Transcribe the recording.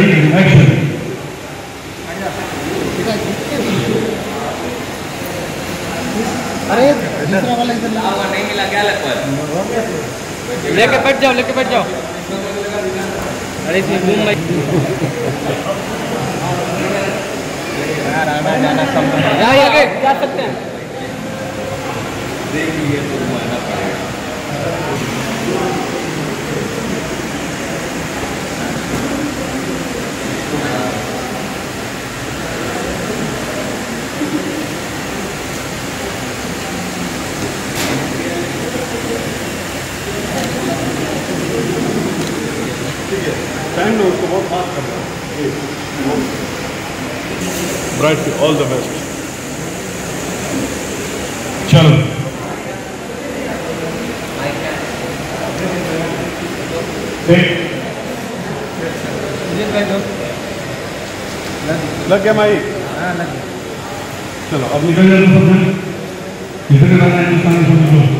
Ready in action. अरे दूसरा वाला इधर लाओ नहीं मिला क्या लग पर लेके बैठ जाओ अरे घूम भाई यार आना जाना कम जा आगे जा सकते हैं देख लिए तो माना पड़ेगा Bright, all the best. Chalo. Take. लग गया माई? हाँ लग गया. चलो अब निकल जाओ तुम. निकल जाना है इंसान को.